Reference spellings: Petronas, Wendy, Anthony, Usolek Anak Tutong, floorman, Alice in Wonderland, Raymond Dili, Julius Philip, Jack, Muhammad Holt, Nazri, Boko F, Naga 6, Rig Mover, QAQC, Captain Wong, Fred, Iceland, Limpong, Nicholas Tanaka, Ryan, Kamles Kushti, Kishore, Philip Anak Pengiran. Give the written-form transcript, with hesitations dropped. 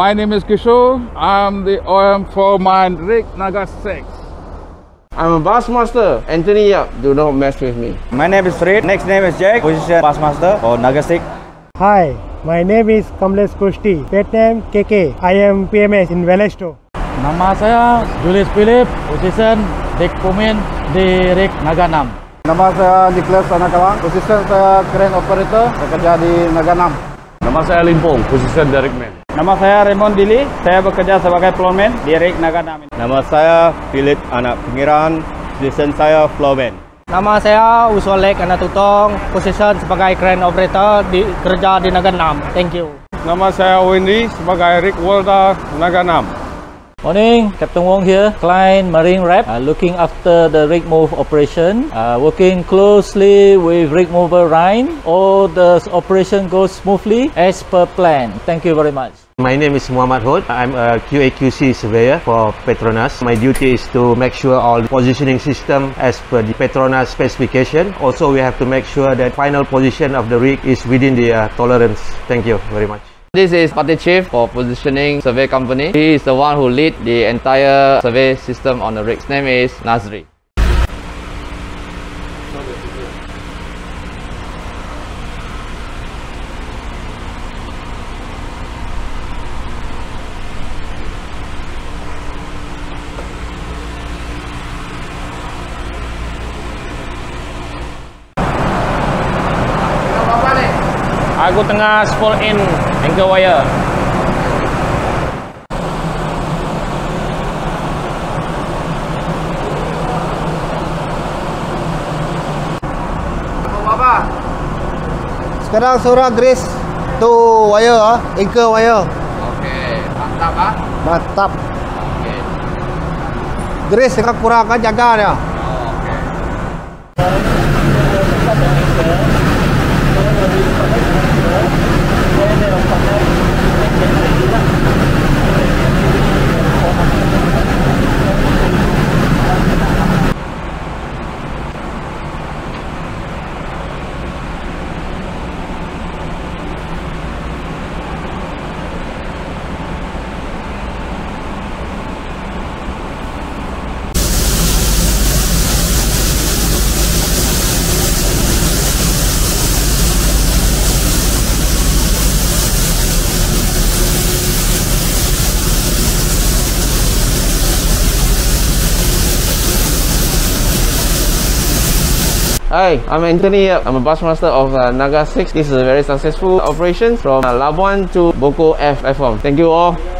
My name is Kishore. I'm the OM for my rig Naga 6. I'm a Bassmaster. Anthony, do not mess with me. My name is Fred. Next name is Jack. Position Bassmaster or Naga 6. Hi, my name is Kamles Kushti. Pet name KK. I am PMS in Valesto. Nama saya Julius Philip. Position Rig Mover di rig Naga 6. Nama saya Nicholas Tanaka, posisi saya crane operator, bekerja di Naga 6. Nama saya Limpong, posisi directman. Nama saya Raymond Dili, saya bekerja sebagai floorman di rig Naga 6. Nama saya Philip Anak Pengiran, posisi saya floorman. Nama saya Usolek Anak Tutong, posisi sebagai crane operator di kerja di Naga 6. Thank you. Nama saya Wendy, sebagai rig welder Naga 6. Morning, Captain Wong here, client marine rep, looking after the rig move operation, working closely with Rig Mover Ryan. All the operation goes smoothly as per plan. Thank you very much. My name is Muhammad Holt. I'm a QAQC surveyor for Petronas. My duty is to make sure all the positioning system as per the Petronas specification. Also, we have to make sure that final position of the rig is within the tolerance. Thank you very much. This is Party Chief for Positioning Survey Company. He is the one who leads the entire survey system on the rig. His name is Nazri. Aku tengah spool in anchor wire. Sekarang seorang grease tu wire, anchor wire. Okey, mantap ah. Mantap. Okey. Grease sekarang kurang kan jaga dia. Hi, I'm Anthony. I'm a Bassmaster of Naga 6. This is a very successful operation from Labuan to Boko F platform. Thank you all.